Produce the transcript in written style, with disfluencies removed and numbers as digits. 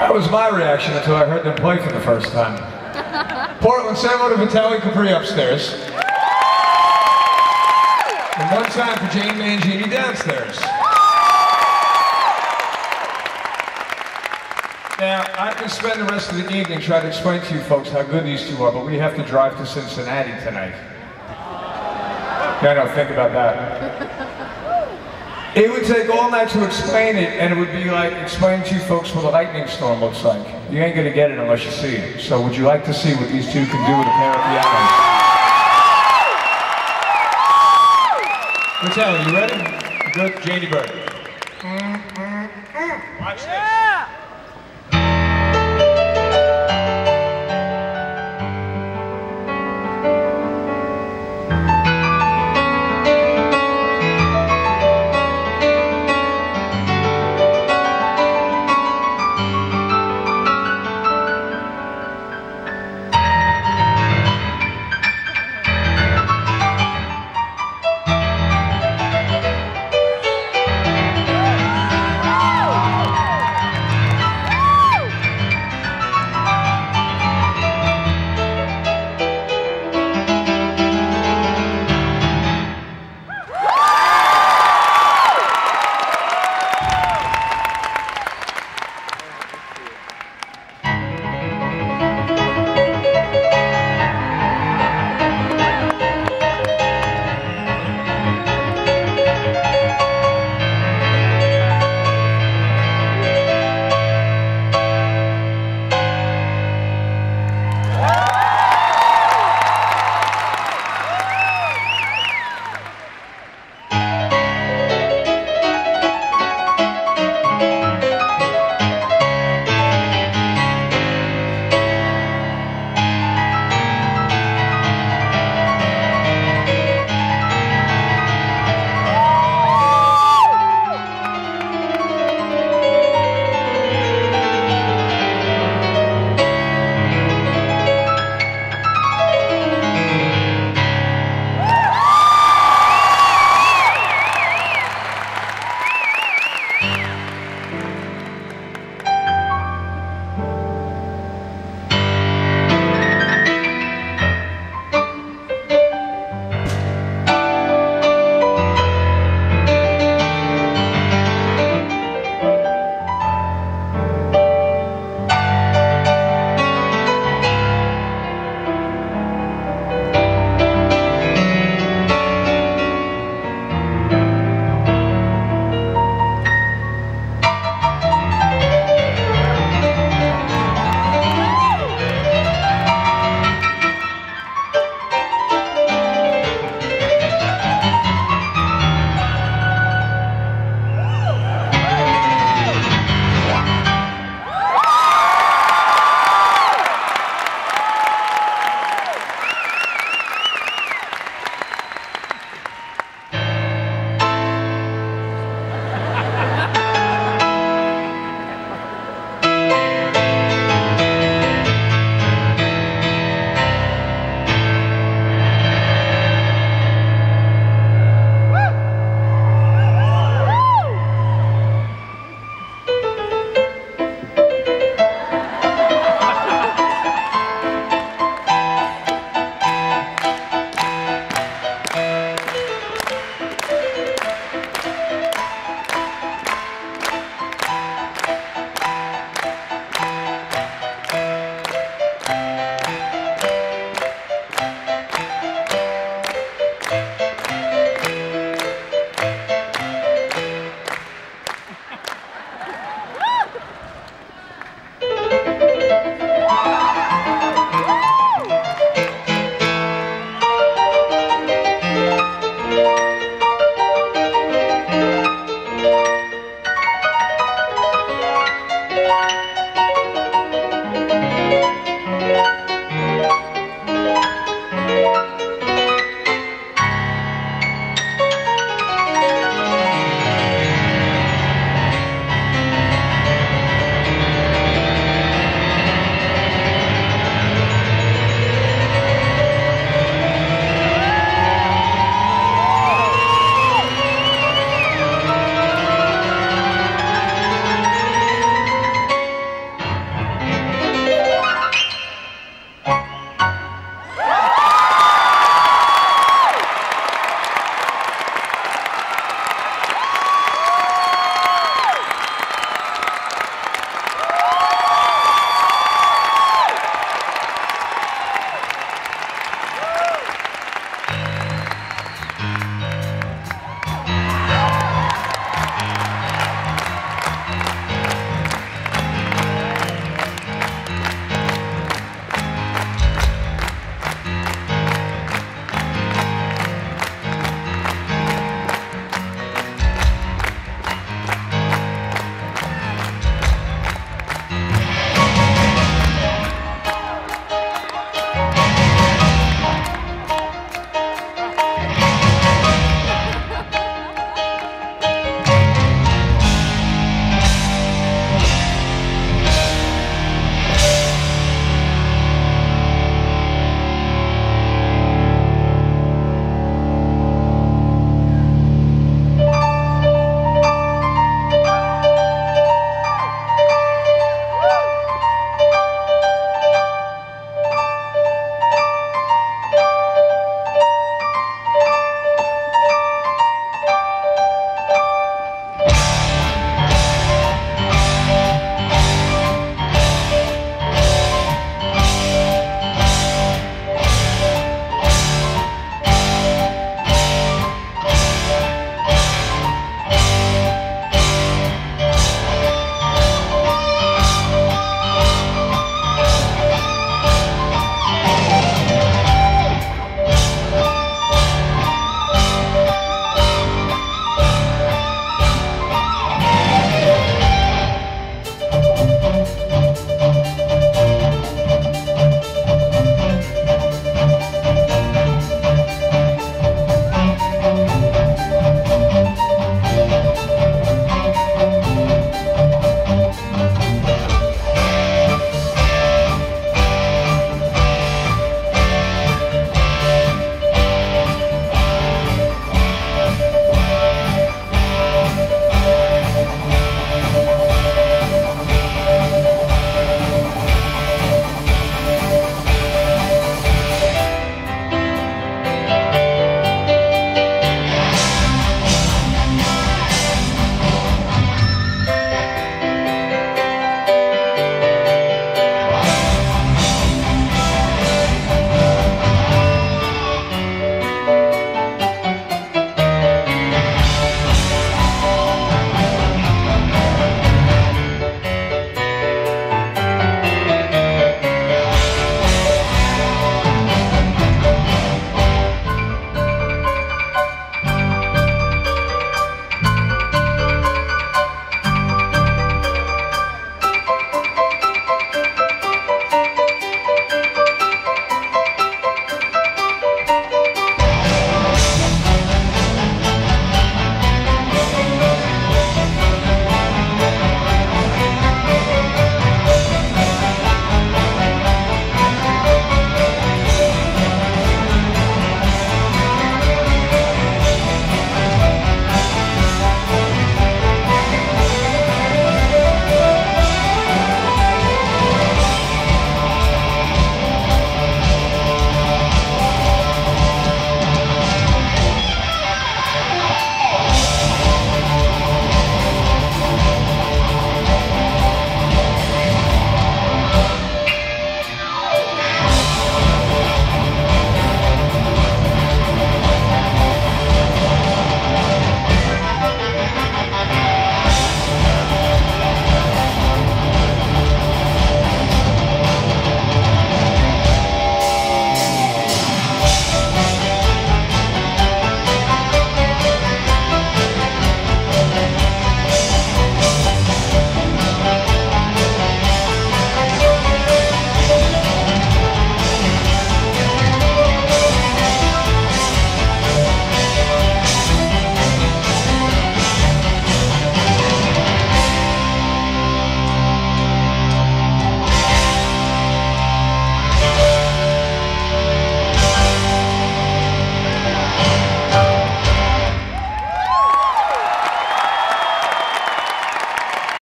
That was my reaction until I heard them play for the first time. Portland, say hello to Vitalij Kuprij upstairs. And one time for Jane Mangini downstairs. Now, I'm going to spend the rest of the evening trying to explain to you folks how good these two are, but we have to drive to Cincinnati tonight. Yeah, no, think about that. It would take all night to explain it, and it would be like explaining to you folks what a lightning storm looks like. You ain't going to get it unless you see it. So would you like to see what these two can do with a pair of pianos? Vitalij, you ready? Good. Janie Bird. Watch this.